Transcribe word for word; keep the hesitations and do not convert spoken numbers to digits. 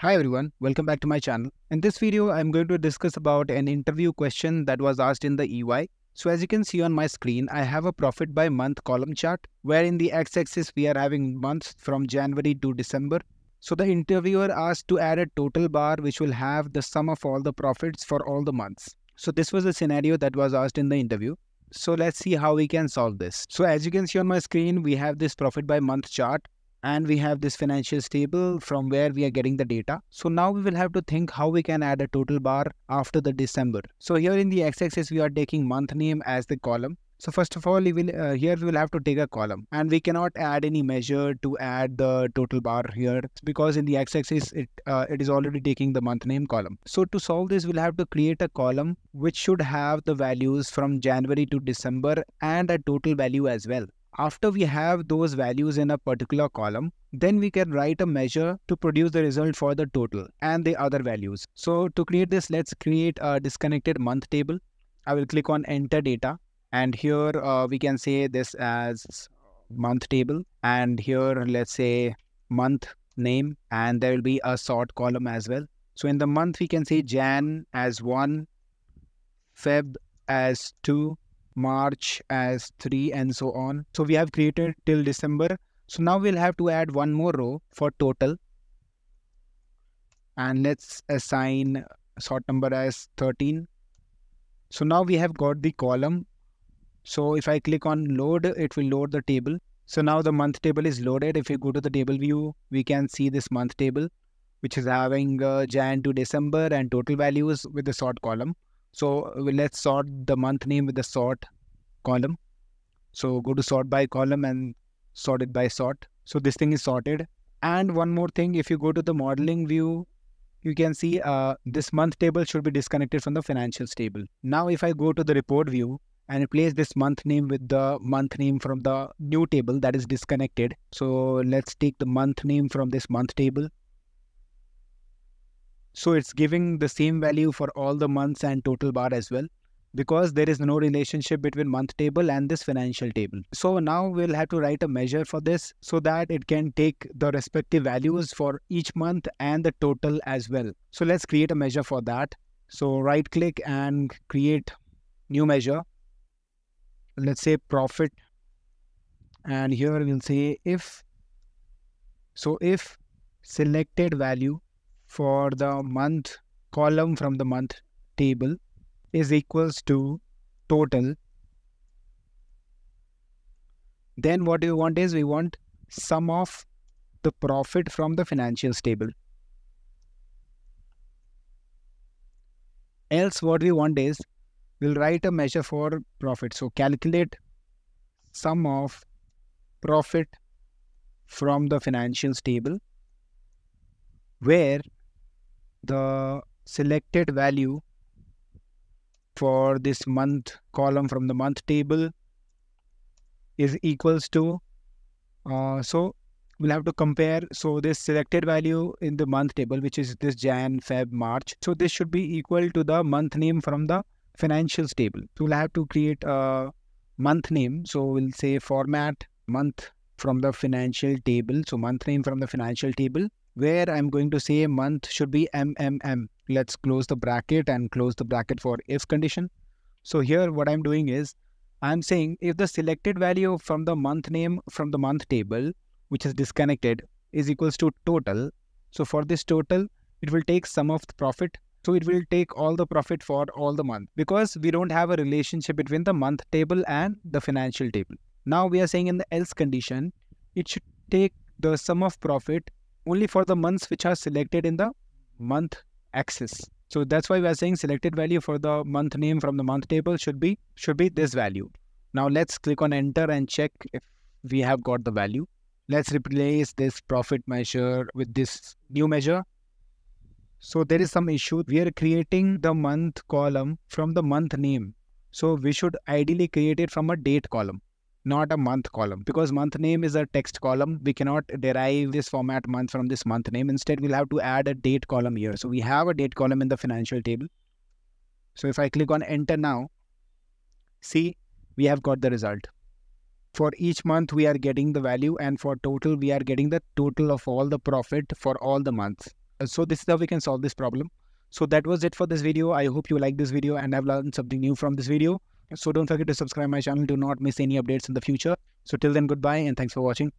Hi everyone, welcome back to my channel. In this video, I'm going to discuss about an interview question that was asked in the E Y. So as you can see on my screen, I have a profit by month column chart where in the x-axis we are having months from January to December. So the interviewer asked to add a total bar which will have the sum of all the profits for all the months. So this was a scenario that was asked in the interview. So let's see how we can solve this. So as you can see on my screen, we have this profit by month chart. And we have this financials table from where we are getting the data. So now we will have to think how we can add a total bar after the December. So here in the x-axis we are taking month name as the column. So first of all, we will, uh, here we will have to take a column. And we cannot add any measure to add the total bar here because in the x-axis it, uh, it is already taking the month name column. So to solve this, we'll have to create a column which should have the values from January to December and a total value as well. After we have those values in a particular column, then we can write a measure to produce the result for the total and the other values. So to create this, let's create a disconnected month table. I will click on enter data. And here uh, we can say this as month table. And here let's say month name. And there will be a sort column as well. So in the month, we can say Jan as one, Feb as two, March as three, and so on. So we have created till December. So now we'll have to add one more row for total. And let's assign sort number as thirteen. So now we have got the column. So if I click on load, it will load the table. So now the month table is loaded. If you go to the table view, we can see this month table, which is having uh, Jan to December and total values with the sort column. So let's sort the month name with the sort column. So go to sort by column and sort it by sort. So this thing is sorted. And one more thing, if you go to the modeling view, you can see uh, this month table should be disconnected from the financials table. Now if I go to the report view and replace this month name with the month name from the new table that is disconnected. So let's take the month name from this month table. So it's giving the same value for all the months and total bar as well, because there is no relationship between month table and this financial table. So now we'll have to write a measure for this so that it can take the respective values for each month and the total as well. So let's create a measure for that. So right click and create new measure. Let's say profit. And here we'll say if. So if selected value for the month column from the month table is equals to total, then what we want is we want sum of the profit from the financials table. Else what we want is we'll write a measure for profit. So calculate sum of profit from the financials table where the selected value for this month column from the month table is equals to, uh, so we'll have to compare. So this selected value in the month table, which is this Jan, Feb, March. So this should be equal to the month name from the financials table. So we'll have to create a month name. So we'll say format month from the financial table. So month name from the financial table, where I'm going to say month should be M M M. Let's close the bracket and close the bracket for if condition. So here what I'm doing is I'm saying if the selected value from the month name from the month table, which is disconnected, is equals to total. So for this total, it will take sum of the profit. So it will take all the profit for all the month because we don't have a relationship between the month table and the financial table. Now we are saying in the else condition, it should take the sum of profit only for the months which are selected in the month axis. So that's why we are saying selected value for the month name from the month table should be should be this value. Now let's click on enter and check if we have got the value. Let's replace this profit measure with this new measure. So there is some issue. We are creating the month column from the month name. So we should ideally create it from a date column, not a month column, because month name is a text column. We cannot derive this format month from this month name. Instead, we'll have to add a date column here. So we have a date column in the financial table. So if I click on enter now, see, we have got the result. For each month, we are getting the value, and for total, we are getting the total of all the profit for all the months. So this is how we can solve this problem. So that was it for this video. I hope you like this video and I've learned something new from this video. So don't forget to subscribe my channel. Do not miss any updates in the future. So till then, goodbye and thanks for watching.